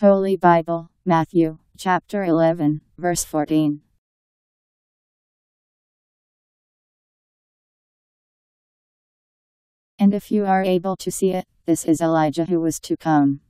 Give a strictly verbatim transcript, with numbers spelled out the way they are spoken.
Holy Bible, Matthew, chapter eleven, verse fourteen. And if you are able to see it, this is Elijah who was to come.